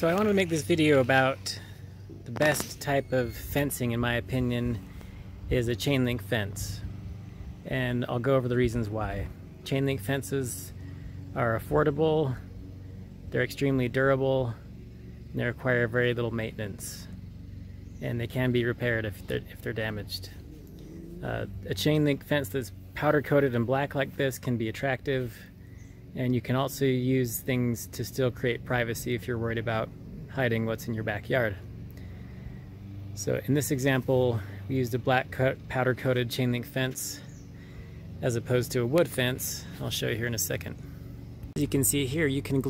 So I wanted to make this video about the best type of fencing, in my opinion, is a chain link fence. And I'll go over the reasons why. Chain link fences are affordable, they're extremely durable, and they require very little maintenance. And they can be repaired if they're damaged. A chain link fence that's powder coated in black like this can be attractive. And you can also use things to still create privacy if you're worried about hiding what's in your backyard. So in this example, we used a black powder-coated chain link fence as opposed to a wood fence. I'll show you here in a second. As you can see here, you can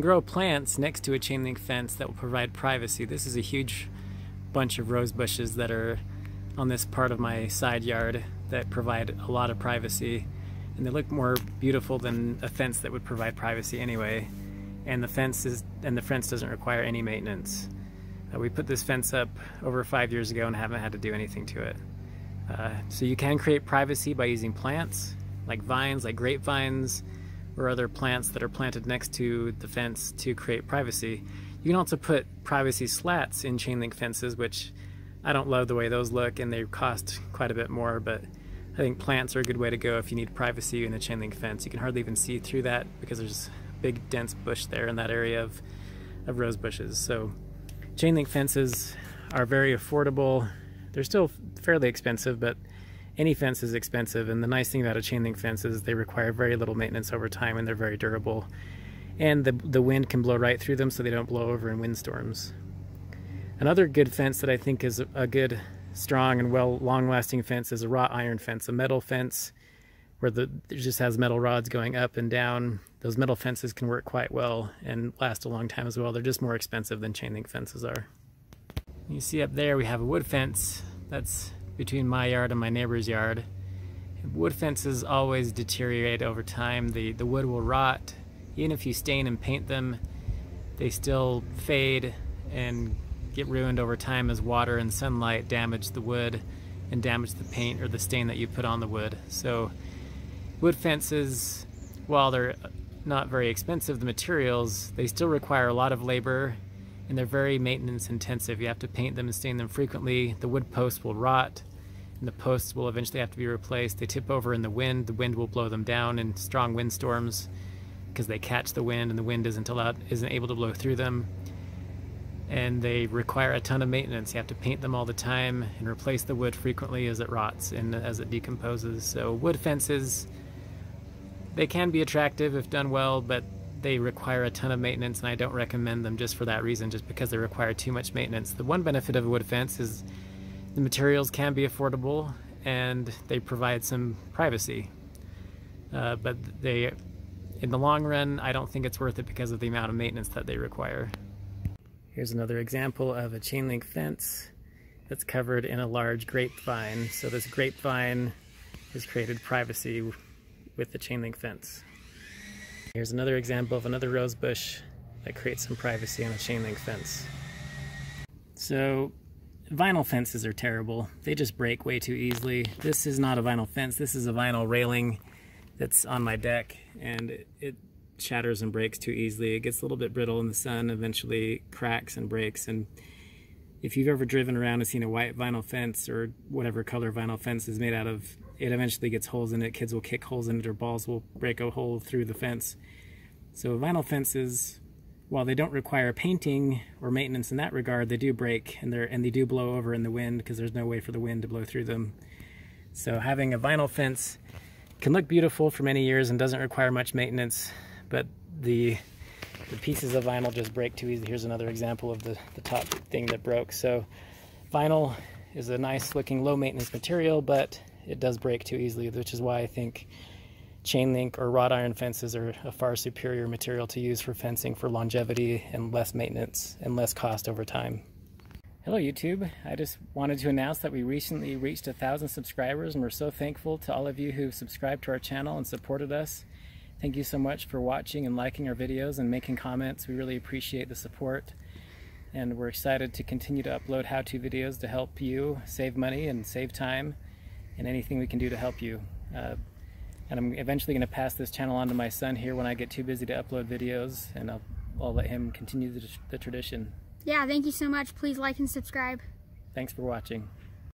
grow plants next to a chain link fence that will provide privacy. This is a huge bunch of rose bushes that are on this part of my side yard that provide a lot of privacy. And they look more beautiful than a fence that would provide privacy anyway. And the fence doesn't require any maintenance. We put this fence up over 5 years ago and haven't had to do anything to it. So you can create privacy by using plants, like vines, like grapevines, or other plants that are planted next to the fence to create privacy. You can also put privacy slats in chain link fences, which I don't love the way those look, and they cost quite a bit more, but I think plants are a good way to go if you need privacy in a chain link fence. You can hardly even see through that because there's a big dense bush there in that area of rose bushes. So chain link fences are very affordable. They're still fairly expensive, but any fence is expensive, and the nice thing about a chain link fence is they require very little maintenance over time, and they're very durable. And the wind can blow right through them so they don't blow over in windstorms. Another good fence that I think is a good strong and long-lasting fence is a wrought iron fence, a metal fence where it just has metal rods going up and down. Those metal fences can work quite well and last a long time as well. They're just more expensive than chain link fences are. You see up there we have a wood fence that's between my yard and my neighbor's yard. Wood fences always deteriorate over time. The wood will rot. Even if you stain and paint them, they still fade and get ruined over time as water and sunlight damage the wood and damage the paint or the stain that you put on the wood. So wood fences, while they're not very expensive, the materials, they still require a lot of labor and they're very maintenance intensive. You have to paint them and stain them frequently. The wood posts will rot and the posts will eventually have to be replaced. They tip over in the wind. The wind will blow them down in strong windstorms because they catch the wind and the wind isn't able to blow through them. And they require a ton of maintenance. You have to paint them all the time and replace the wood frequently as it rots and as it decomposes. So wood fences, they can be attractive if done well, but they require a ton of maintenance, and I don't recommend them just for that reason, just because they require too much maintenance. The one benefit of a wood fence is the materials can be affordable and they provide some privacy. But they, in the long run, I don't think it's worth it because of the amount of maintenance that they require. Here's another example of a chain link fence that's covered in a large grapevine. So this grapevine has created privacy with the chain link fence. Here's another example of another rose bush that creates some privacy on a chain link fence. So vinyl fences are terrible. They just break way too easily. This is not a vinyl fence. This is a vinyl railing that's on my deck, and it shatters and breaks too easily. It gets a little bit brittle in the sun, eventually cracks and breaks. And if you've ever driven around and seen a white vinyl fence or whatever color vinyl fence is made out of, it eventually gets holes in it. Kids will kick holes in it or balls will break a hole through the fence. So vinyl fences, while they don't require painting or maintenance in that regard, they do break and they do blow over in the wind because there's no way for the wind to blow through them. So having a vinyl fence can look beautiful for many years and doesn't require much maintenance, but the pieces of vinyl just break too easy. Here's another example of the top thing that broke. So vinyl is a nice looking low maintenance material, but it does break too easily, which is why I think chain link or wrought iron fences are a far superior material to use for fencing for longevity and less maintenance and less cost over time. Hello YouTube, I just wanted to announce that we recently reached 1,000 subscribers, and we're so thankful to all of you who've subscribed to our channel and supported us. Thank you so much for watching and liking our videos and making comments. We really appreciate the support, and we're excited to continue to upload how-to videos to help you save money and save time and anything we can do to help you. And I'm eventually going to pass this channel on to my son here when I get too busy to upload videos, and I'll I'll let him continue the tradition. Yeah, thank you so much. Please like and subscribe. Thanks for watching.